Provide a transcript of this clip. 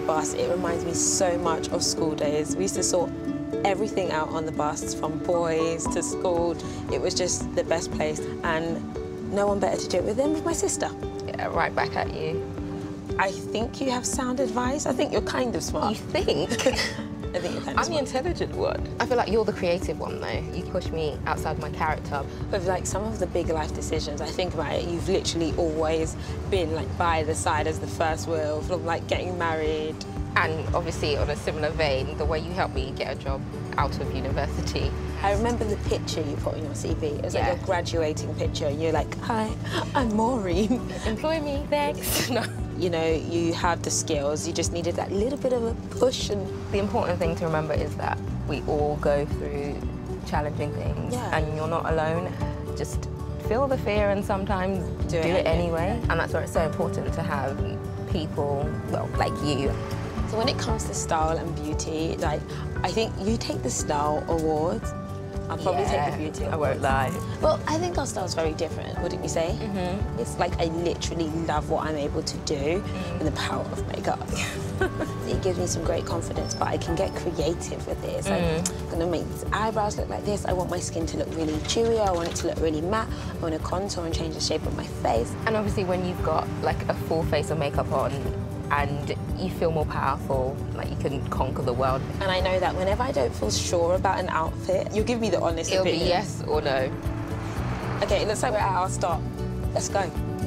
the bus, it reminds me so much of school days. We used to sort everything out on the bus, from boys to school. It was just the best place, and no one better to do it with than my sister. Yeah, right back at you. I think you have sound advice. I think you're kind of smart. You think? I think you're kind of smart. I'm the intelligent one. I feel like you're the creative one, though. You push me outside my character. With, like, some of the big life decisions, I think about it, you've literally always been, like, by the side as the first wheel, from, like, getting married. And, obviously, on a similar vein, the way you helped me get a job out of university. I remember the picture you put on your CV. It was like your graduating picture, and you're like, hi, I'm Maureen. Employ me, thanks. No. You know, you had the skills, you just needed that little bit of a push. And the important thing to remember is that we all go through challenging things and you're not alone. Just feel the fear and sometimes do it anyway. And that's why it's so important to have people, well, like you. So when it comes to style and beauty, like, I think you take the style awards. I'll probably take the beauty awards. I won't lie. Well, I think our style's very different, wouldn't you say? Mm-hmm. It's like I literally love what I'm able to do and the power of makeup. It gives me some great confidence, but I can get creative with it. It's like, I'm going to make these eyebrows look like this. I want my skin to look really dewy. I want it to look really matte. I want to contour and change the shape of my face. And obviously when you've got, like, a full face of makeup on, and you feel more powerful, like you can conquer the world. And I know that whenever I don't feel sure about an outfit, you'll give me the honest opinion. It'll be yes or no. Okay, it looks like we're at our stop. Let's go.